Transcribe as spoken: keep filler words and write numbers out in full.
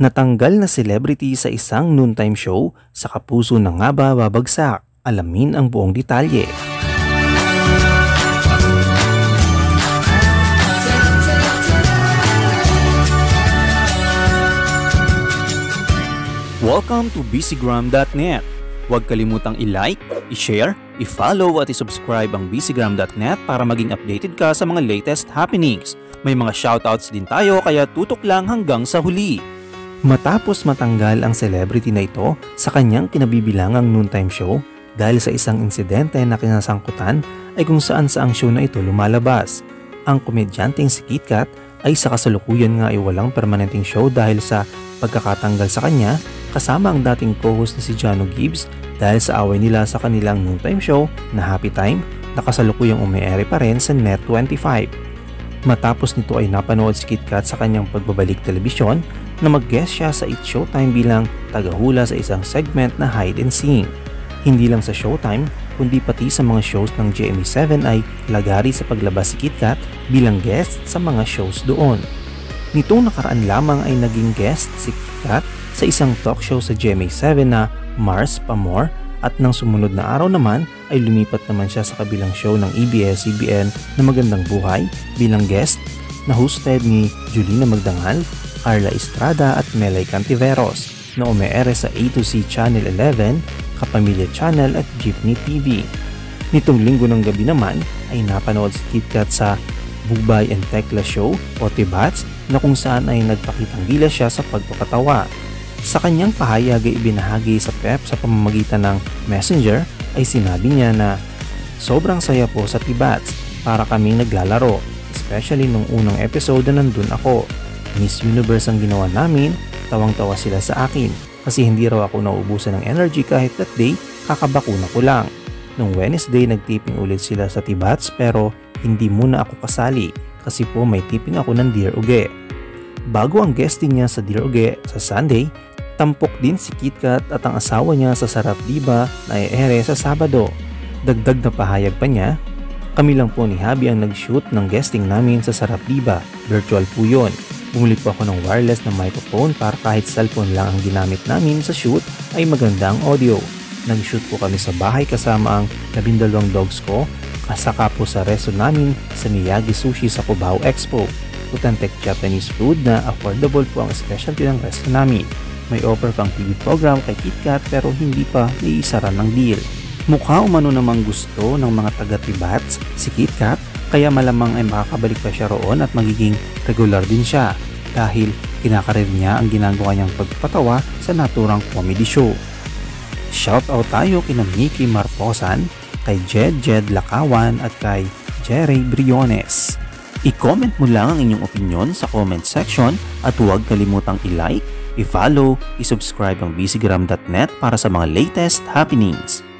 Natanggal na celebrity sa isang noontime show, sa kapuso na nga ba babagsak? Alamin ang buong detalye. Welcome to B C Gram dot net. Huwag kalimutang i-like, i-share, i-follow at i-subscribe ang B C Gram dot net para maging updated ka sa mga latest happenings. May mga shoutouts din tayo kaya tutok lang hanggang sa huli. Matapos matanggal ang celebrity na ito sa kanyang kinabibilangang noontime show dahil sa isang insidente na kinasangkutan ay kung saan sa ang show na ito lumalabas. Ang komedyanteng si KitKat ay sa kasalukuyan nga ay walang permanenteng show dahil sa pagkakatanggal sa kanya kasama ang dating co-host na si Janno Gibbs dahil sa away nila sa kanilang noontime show na Happy Time na kasalukuyang umeere pa rin sa Net twenty-five. Matapos nito ay napanood si KitKat sa kanyang pagbabalik telebisyon na mag-guest siya sa It's Showtime bilang tagahula sa isang segment na hide and sing. Hindi lang sa Showtime kundi pati sa mga shows ng G M A seven ay lagari sa paglabas si KitKat bilang guest sa mga shows doon. Nitong nakaraan lamang ay naging guest si KitKat sa isang talk show sa G M A seven na Mars Pamor at nang sumunod na araw naman ay lumipat naman siya sa kabilang show ng E B S C B N na Magandang Buhay bilang guest na hosted ni Julina Magdangal, Carla Estrada at Melay Cantiveros na umeere sa A two C Channel eleven, Kapamilya Channel at Gibney T V. Nitong linggo ng gabi naman ay napanood si KitKat sa Bubay and Tecla Show o Tibats na kung saan ay nagpakitang gila siya sa pagpapatawa. Sa kanyang pahayag ay ibinahagi sa P E P sa pamamagitan ng Messenger ay sinabi niya na sobrang saya po sa Tibats, para kaming naglalaro, especially nung unang episode na nandun ako. Miss Universe ang ginawa namin, tawang-tawa sila sa akin kasi hindi raw ako nauubusan ng energy kahit that day, kakabakuna ko lang. Nung Wednesday nagtiping ulit sila sa Tibats pero hindi muna ako kasali kasi po may tiping ako ng Dear Uge. Bago ang guesting niya sa Dear Uge sa Sunday, tampok din si KitKat at ang asawa niya sa Sarap Diba na e-ere sa Sabado. Dagdag na pahayag pa niya, kami lang po ni Habi ang nag-shoot ng guesting namin sa Sarap Diba, virtual po yun. Bumili po ako ng wireless na microphone para kahit cellphone lang ang ginamit namin sa shoot ay magandang audio. Nag-shoot po kami sa bahay kasama ang labindalawang dogs ko, kasaka po sa resto namin sa Miyagi Sushi sa Cubao Expo. Authentic Japanese food na affordable po ang specialty ng resto namin. May offer pang T V program kay KitKat pero hindi pa iisara ng deal. Mukha umano namang gusto ng mga taga-Tibats si KitKat kaya malamang ay makakabalik pa siya roon at magiging regular din siya dahil kinakarir niya ang ginagawa niyang pagpatawa sa naturang comedy show. Shoutout tayo kina Nikki Marposan, kay Jed Jed Lakawan at kay Jerry Briones. I-comment mo lang ang inyong opinion sa comment section at huwag kalimutang i-like, i-follow, i-subscribe ang B C Gram dot net para sa mga latest happenings.